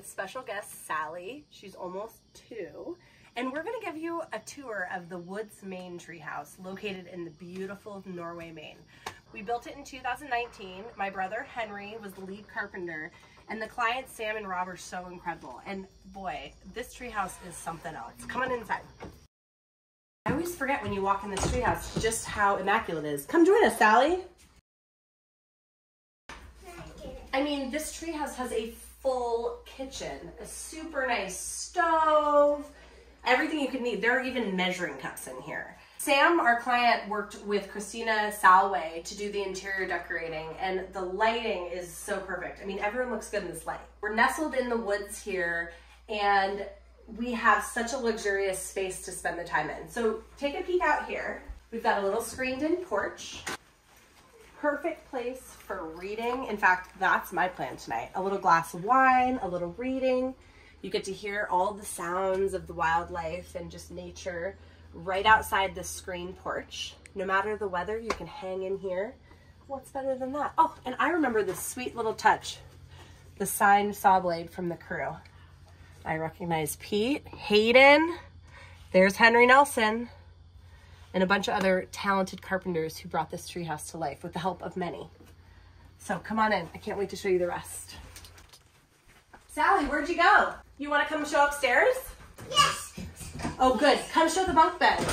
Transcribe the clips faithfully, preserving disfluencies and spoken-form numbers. with special guest Sally. She's almost two. And we're going to give you a tour of the Woods Maine treehouse located in the beautiful Norway, Maine. We built it in two thousand nineteen. My brother Henry was the lead carpenter, and the clients Sam and Rob are so incredible. And boy, this treehouse is something else. Come on inside. I always forget when you walk in this treehouse just how immaculate it is. Come join us, Sally. I mean, this treehouse has a full kitchen, a super nice stove, everything you could need. There are even measuring cups in here. Sam, our client, worked with Christina Salway to do the interior decorating, and the lighting is so perfect. I mean, everyone looks good in this light. We're nestled in the woods here, and we have such a luxurious space to spend the time in. So take a peek out here. We've got a little screened-in porch. Perfect place for reading. In fact, that's my plan tonight. A little glass of wine, a little reading. You get to hear all the sounds of the wildlife and just nature right outside the screen porch. No matter the weather, you can hang in here. What's better than that? Oh, and I remember this sweet little touch, the signed saw blade from the crew. I recognize Pete, Hayden, there's Henry Nelson, and a bunch of other talented carpenters who brought this treehouse to life with the help of many. So come on in. I can't wait to show you the rest. Sally, where'd you go? You want to come show upstairs? Yes! Oh, good. Come show the bunk bed.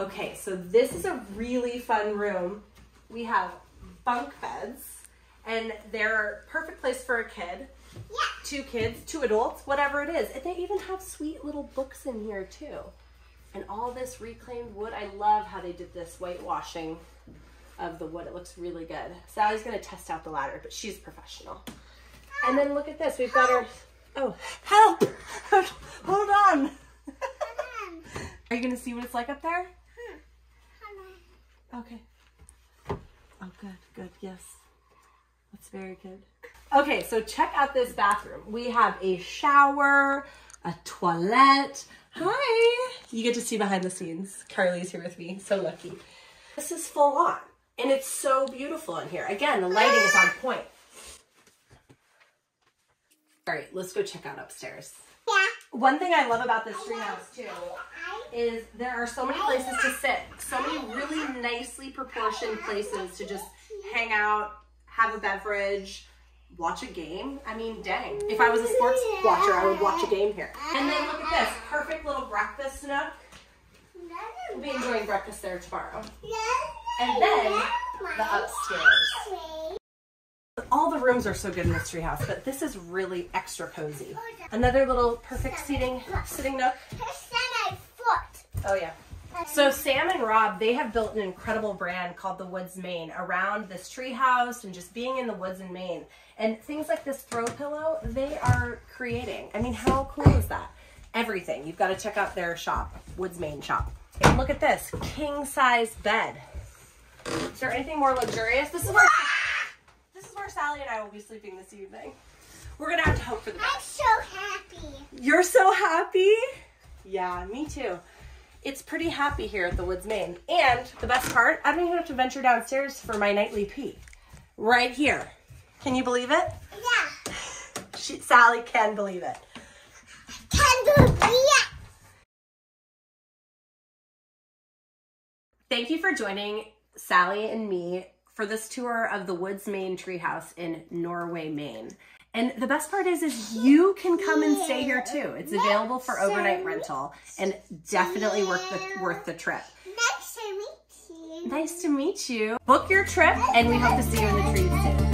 Okay, so this is a really fun room. We have bunk beds, and they're a perfect place for a kid. Yeah. Two kids, two adults, whatever it is. And they even have sweet little books in here, too. And all this reclaimed wood. I love how they did this whitewashing of the wood. It looks really good. Sally's going to test out the ladder, but she's professional. And then look at this. We've got our... Oh, help! Hold on! Are you going to see what it's like up there? Okay. Oh, good, good, yes. That's very good. Okay, so check out this bathroom. We have a shower, a toilet. Hi! You get to see behind the scenes. Carly's here with me. So lucky. This is full on, and it's so beautiful in here. Again, the lighting is on point. All right, let's go check out upstairs. Yeah. One thing I love about this treehouse too is there are so many places to sit, so many really nicely proportioned places to just hang out, have a beverage, watch a game. I mean, dang. If I was a sports watcher, I would watch a game here. And then look at this, perfect little breakfast nook. We'll be enjoying breakfast there tomorrow. And then the upstairs. All the rooms are so good in this treehouse, but this is really extra cozy. Another little perfect seating sitting nook. Oh yeah. So Sam and Rob, they have built an incredible brand called The Woods Maine around this treehouse and just being in the woods in Maine. And things like this throw pillow, they are creating. I mean, how cool is that? Everything. You've got to check out their shop, Woods Maine shop. And look at this king size bed. Is there anything more luxurious? This is where. Sally and I will be sleeping this evening. We're gonna have to hope for the best. I'm so happy. You're so happy? Yeah, me too. It's pretty happy here at the Woods Maine. And the best part, I don't even have to venture downstairs for my nightly pee. Right here. Can you believe it? Yeah. She, Sally can believe it. Can believe it. Thank you for joining Sally and me for this tour of the Woods Maine treehouse in Norway, Maine. And the best part is, is you can come and stay here too. It's available for overnight rental and definitely worth the, worth the trip. Nice to meet you. Nice to meet you. Book your trip, and we hope to see you in the trees soon.